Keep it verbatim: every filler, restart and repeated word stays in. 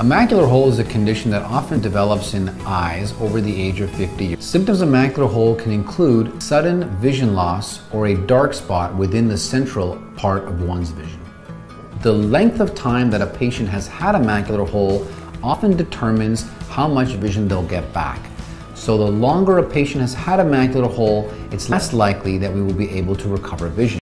A macular hole is a condition that often develops in eyes over the age of fifty. Symptoms of macular hole can include sudden vision loss or a dark spot within the central part of one's vision. The length of time that a patient has had a macular hole often determines how much vision they'll get back. So the longer a patient has had a macular hole, it's less likely that we will be able to recover vision.